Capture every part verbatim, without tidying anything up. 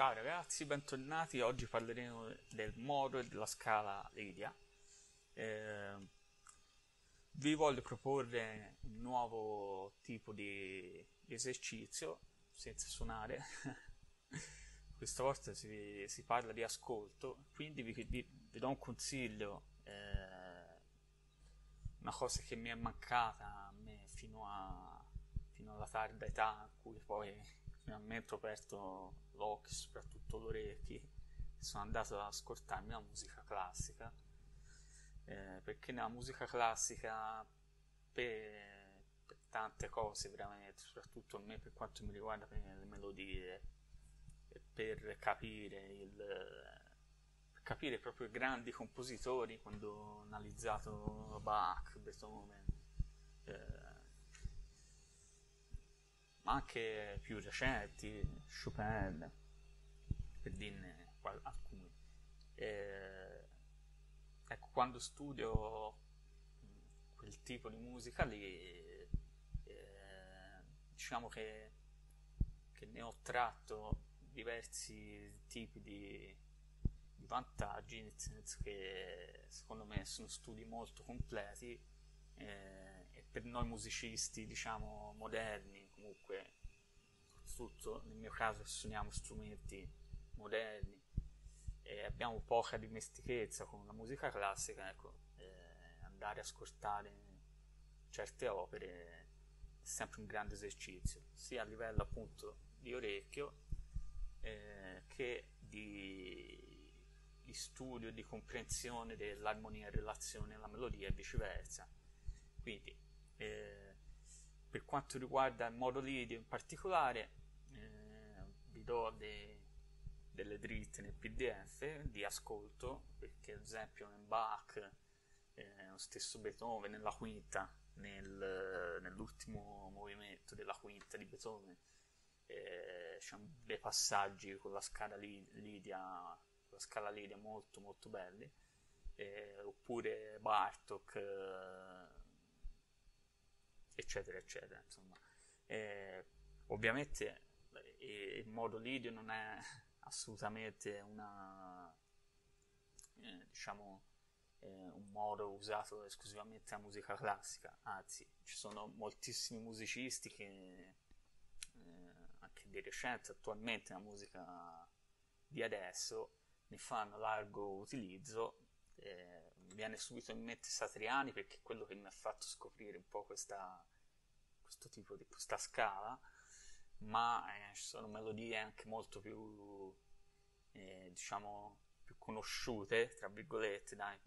Ciao ragazzi, bentornati. Oggi parleremo del modo e della scala Lidia. Eh, vi voglio proporre un nuovo tipo di esercizio senza suonare. Questa volta si, si parla di ascolto, quindi vi, vi, vi do un consiglio, eh, una cosa che mi è mancata a me fino, a, fino alla tarda età, in cui poi finalmente ho aperto l'occhio, soprattutto l'orecchio, sono andato ad ascoltarmi la musica classica, eh, perché nella musica classica per, per tante cose veramente, soprattutto a me per quanto mi riguarda, per le melodie, per capire, il, per capire proprio i grandi compositori, quando ho analizzato Bach, Beethoven, eh, anche più recenti, Chopin, per dirne alcuni. E, ecco, quando studio quel tipo di musica lì, eh, diciamo che, che ne ho tratto diversi tipi di, di vantaggi, nel senso che secondo me sono studi molto completi, eh, e per noi musicisti, diciamo, moderni, comunque, soprattutto nel mio caso suoniamo strumenti moderni e abbiamo poca dimestichezza con la musica classica, ecco, eh, andare a ascoltare certe opere è sempre un grande esercizio, sia a livello appunto di orecchio, eh, che di, di studio, di comprensione dell'armonia in relazione alla melodia e viceversa. Quindi, eh, per quanto riguarda il modo Lidia in particolare, eh, vi do de, delle dritte nel P D F di ascolto, perché ad esempio nel Bach, eh, lo stesso Beethoven, nella quinta, nel, nell'ultimo movimento della quinta di Beethoven, eh, c'è dei passaggi con la scala Lidia, con la scala Lidia molto molto belli, eh, oppure Bartók, eh, eccetera eccetera, insomma. Eh, ovviamente eh, il modo Lidia non è assolutamente una, eh, diciamo, eh, un modo usato esclusivamente alla musica classica, anzi ci sono moltissimi musicisti che, eh, anche di recente, attualmente la musica di adesso, ne fanno largo utilizzo. Eh, mi viene subito in mente Satriani, perché è quello che mi ha fatto scoprire un po' questa, questo tipo di questa scala, ma eh, ci sono melodie anche molto più, eh, diciamo, più conosciute, tra virgolette, dai,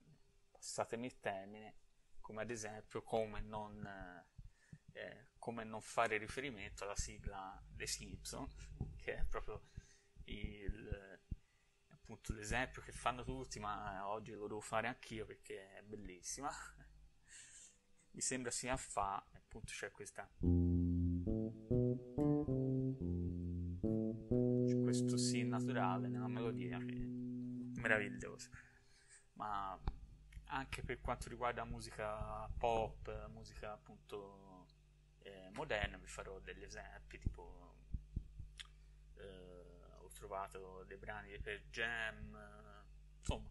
passatemi il termine, come ad esempio come non, eh, come non fare riferimento alla sigla The Simpson, che è proprio il... appunto l'esempio che fanno tutti, ma oggi lo devo fare anch'io perché è bellissima. Mi sembra sia Fa, appunto c'è questa, c'è questo Si naturale nella melodia che è meraviglioso. Ma anche per quanto riguarda musica pop, musica appunto, eh, moderna, vi farò degli esempi, tipo, eh, trovato dei brani per Jam, insomma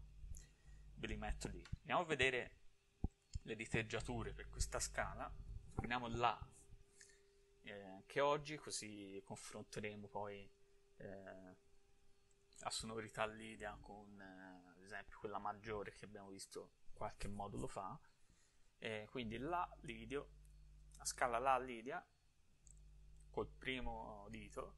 ve li metto lì. Andiamo a vedere le diteggiature per questa scala. Andiamo là, eh, che oggi così confronteremo poi, eh, la sonorità Lidia con, eh, ad esempio quella maggiore che abbiamo visto qualche modulo fa, eh, quindi la Lidio, la scala la Lidia col primo dito,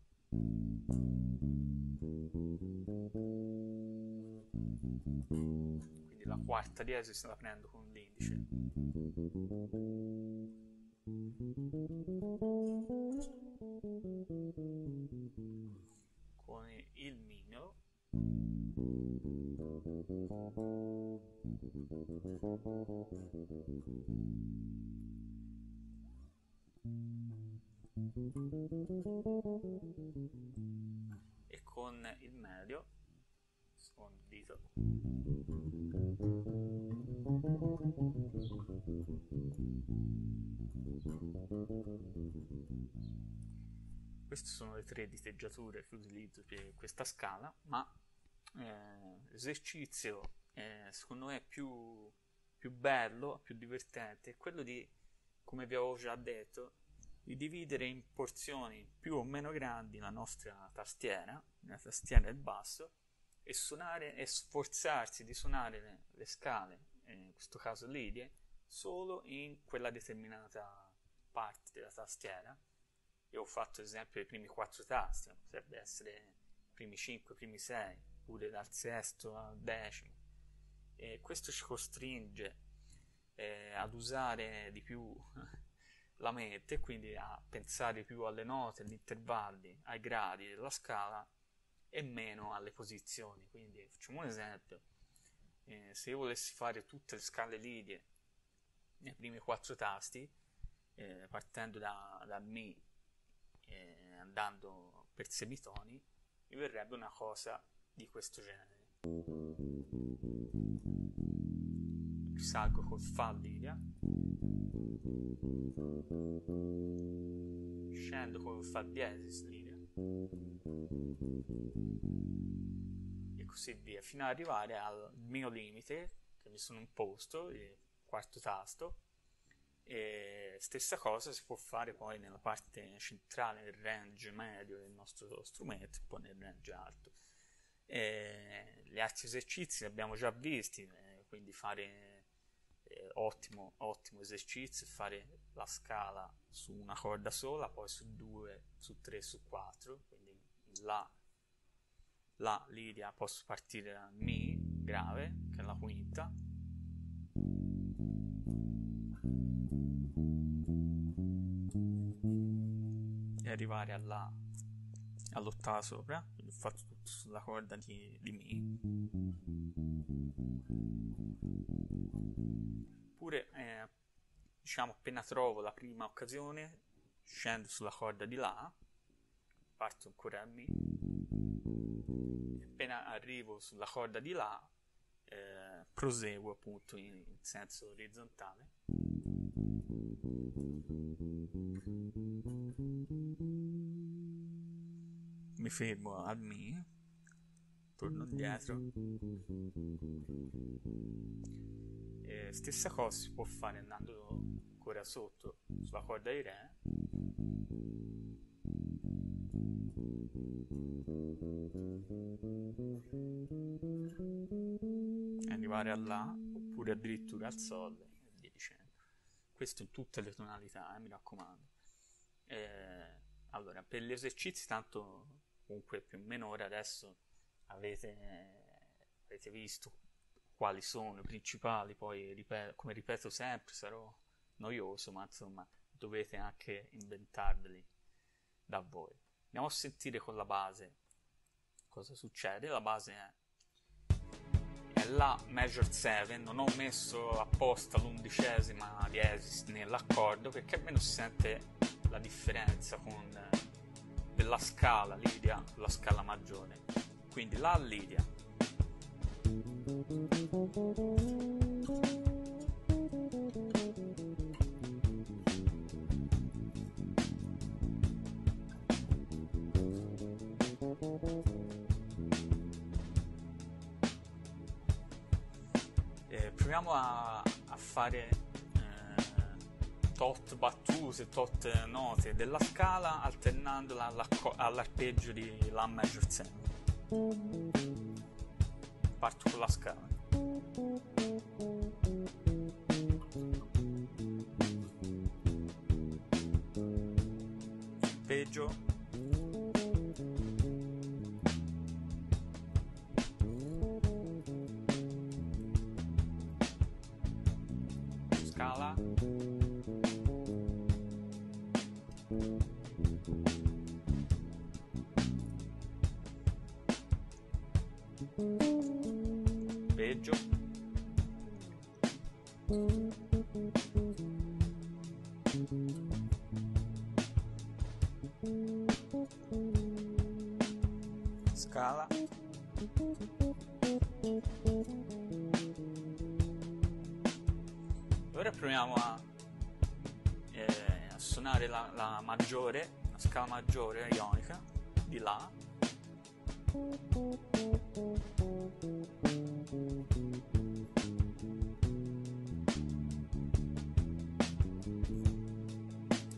quindi la quarta diesis se la prendo con l'indice, con il mignolo, e con il medio, secondo dito, Queste sono le tre diteggiature che utilizzo per questa scala, ma eh, l'esercizio eh, secondo me più, più bello, più divertente, è quello di, come vi avevo già detto, di dividere in porzioni più o meno grandi la nostra tastiera, la tastiera del basso, e suonare e sforzarsi di suonare le, le scale, in questo caso Lidia, solo in quella determinata parte della tastiera. Io ho fatto ad esempio i primi quattro tasti, ma potrebbe essere i primi cinque, i primi sei, oppure dal sesto al decimo. E questo ci costringe eh, ad usare di più la mente, quindi a pensare più alle note, agli intervalli, ai gradi della scala e meno alle posizioni. Quindi facciamo un esempio: eh, se io volessi fare tutte le scale Lidie nei primi quattro tasti, eh, partendo da, da Mi e andando per semitoni, mi verrebbe una cosa di questo genere. Risalgo col Fa Lidia, scendo col Fa diesis Lidia e così via, fino ad arrivare al mio limite che mi sono imposto, il quarto tasto. E stessa cosa si può fare poi nella parte centrale del range medio del nostro strumento, poi nel range alto. E gli altri esercizi li abbiamo già visti, eh, quindi fare eh, ottimo, ottimo esercizio, fare la scala su una corda sola, poi su due, su tre, su quattro, quindi la, la Lidia posso partire da Mi grave, che è la quinta, e arrivare alla, all'ottava sopra, quindi ho fatto tutto sulla corda di, di Mi. Oppure eh, diciamo appena trovo la prima occasione scendo sulla corda di La, parto ancora a Mi, e appena arrivo sulla corda di La eh, proseguo appunto in, in senso orizzontale. Mi fermo al Mi, torno indietro. E stessa cosa si può fare andando ancora sotto sulla corda di Re, arrivare a La, oppure addirittura al Sol e via dicendo. Questo in tutte le tonalità, eh, mi raccomando. Eh, allora, per gli esercizi tanto comunque più o meno ora adesso avete, avete visto quali sono i principali, poi ripeto, come ripeto sempre sarò noioso, ma insomma dovete anche inventarveli da voi. Andiamo a sentire con la base cosa succede. La base è, è La major sette, non ho messo apposta l'undicesima diesis nell'accordo perché almeno si sente la differenza con della scala Lidia, la scala maggiore. Quindi La Lidia, eh, proviamo a, a fare tot battute, tot note della scala, alternandola all'arpeggio di La major sette. Parto con la scala. Arpeggio. Scala. Peggio. Scala. Ora proviamo a eh, a suonare la, la maggiore, a scala maggiore ionica di La,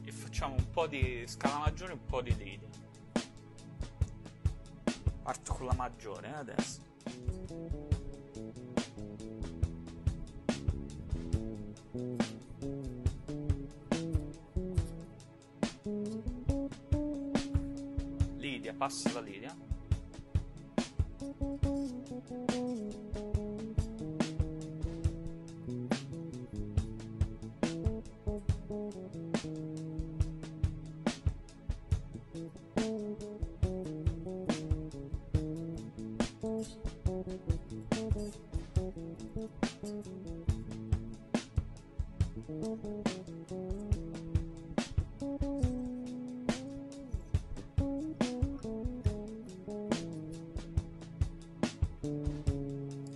e facciamo un po' di scala maggiore e un po' di Lidia. Parto con la maggiore adesso. Lidia, passo la Lidia.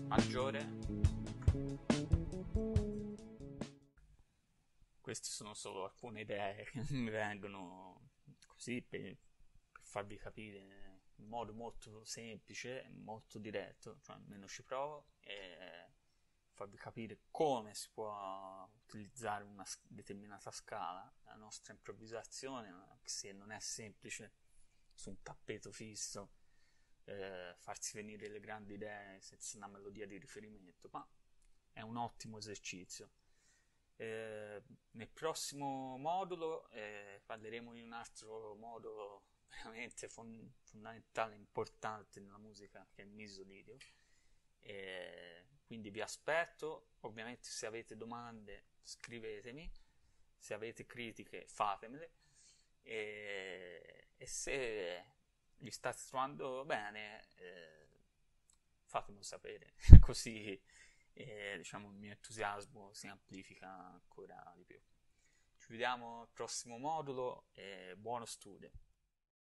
Maggiore. Queste sono solo alcune idee che mi vengono così per, per farvi capire in modo molto semplice e molto diretto, cioè almeno ci provo, e farvi capire come si può utilizzare una determinata scala, la nostra improvvisazione, se non è semplice su un tappeto fisso eh, farsi venire le grandi idee senza una melodia di riferimento, ma è un ottimo esercizio. Eh, nel prossimo modulo eh, parleremo di un altro modulo veramente fon fondamentale, importante nella musica, che è il misolidio. E quindi vi aspetto, ovviamente se avete domande scrivetemi, se avete critiche fatemele, e, e se vi state trovando bene eh, fatemelo sapere così eh, diciamo il mio entusiasmo si amplifica ancora di più. Ci vediamo al prossimo modulo e buono studio.